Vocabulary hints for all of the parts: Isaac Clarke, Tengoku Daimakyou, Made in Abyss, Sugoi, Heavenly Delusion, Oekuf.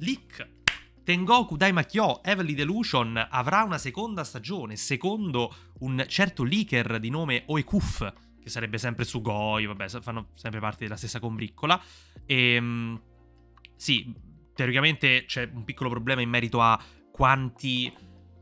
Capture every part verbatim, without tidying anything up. Leak. Tengoku Daimakyou Heavenly Delusion avrà una seconda stagione, secondo un certo leaker di nome Oekuf, che sarebbe sempre Sugoi, vabbè, fanno sempre parte della stessa combriccola. E, sì, teoricamente c'è un piccolo problema in merito a quanti,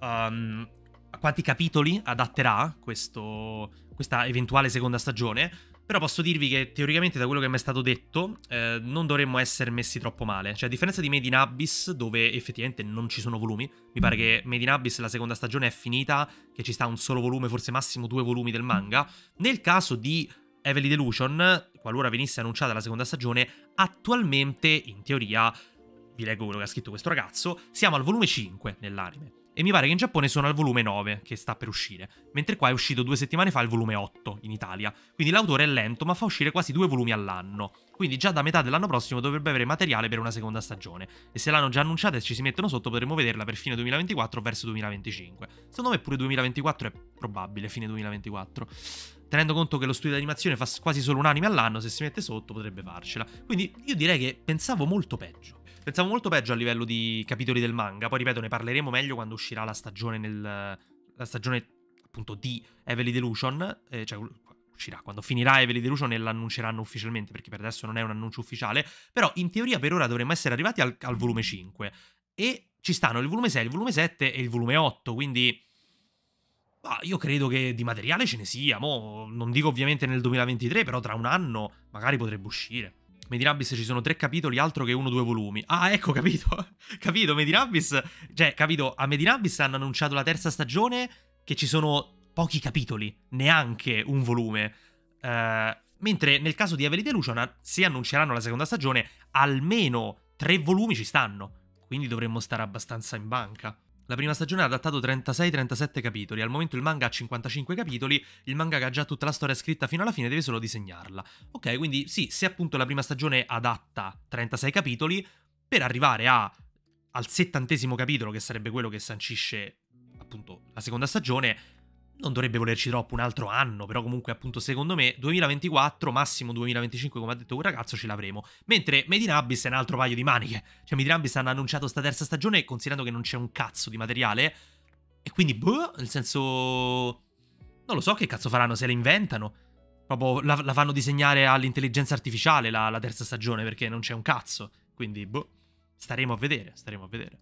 um, a quanti capitoli adatterà questo, questa eventuale seconda stagione, però posso dirvi che teoricamente, da quello che mi è stato detto, eh, non dovremmo essere messi troppo male. Cioè, a differenza di Made in Abyss, dove effettivamente non ci sono volumi, mi pare che Made in Abyss la seconda stagione è finita, che ci sta un solo volume, forse massimo due volumi del manga, nel caso di Heavenly Delusion, qualora venisse annunciata la seconda stagione, attualmente, in teoria, vi leggo quello che ha scritto questo ragazzo, siamo al volume cinque nell'anime, e mi pare che in Giappone sono al volume nove, che sta per uscire, mentre qua è uscito due settimane fa il volume otto in Italia, quindi l'autore è lento ma fa uscire quasi due volumi all'anno, quindi già da metà dell'anno prossimo dovrebbe avere materiale per una seconda stagione, e se l'hanno già annunciata e ci si mettono sotto potremmo vederla per fine duemilaventiquattro verso duemilaventicinque, secondo me pure duemilaventiquattro è probabile, fine duemilaventiquattro, tenendo conto che lo studio di animazione fa quasi solo un anime all'anno, se si mette sotto potrebbe farcela, quindi io direi che pensavo molto peggio. Pensavo molto peggio a livello di capitoli del manga, poi ripeto, ne parleremo meglio quando uscirà la stagione nel... la stagione appunto di Heavenly Delusion, eh, cioè uscirà, quando finirà Heavenly Delusion e l'annunceranno ufficialmente, perché per adesso non è un annuncio ufficiale, però in teoria per ora dovremmo essere arrivati al, al volume cinque, e ci stanno il volume sei, il volume sette e il volume otto, quindi... Bah, io credo che di materiale ce ne sia, mo non dico ovviamente nel duemilaventitré, però tra un anno magari potrebbe uscire. Made in Abyss ci sono tre capitoli, altro che uno o due volumi. Ah, ecco, capito. Capito, Made in Abyss... Cioè, capito, a Made in Abyss hanno annunciato la terza stagione che ci sono pochi capitoli, neanche un volume. Uh, mentre nel caso di Heavenly Delusion, se annunceranno la seconda stagione, almeno tre volumi ci stanno. Quindi dovremmo stare abbastanza in banca. La prima stagione ha adattato trentasei trentasette capitoli, al momento il manga ha cinquantacinque capitoli, il manga che ha già tutta la storia scritta fino alla fine deve solo disegnarla. Ok, quindi sì, se appunto la prima stagione adatta trentasei capitoli, per arrivare a, al settantesimo capitolo, che sarebbe quello che sancisce appunto la seconda stagione, non dovrebbe volerci troppo, un altro anno, però comunque appunto secondo me duemilaventiquattro, massimo duemilaventicinque, come ha detto quel ragazzo, ce l'avremo. Mentre Made in Abyss è un altro paio di maniche, cioè Made in Abyss hanno annunciato sta terza stagione considerando che non c'è un cazzo di materiale, e quindi boh, nel senso... non lo so che cazzo faranno, se la inventano, proprio la, la fanno disegnare all'intelligenza artificiale la, la terza stagione, perché non c'è un cazzo, quindi boh, staremo a vedere, staremo a vedere.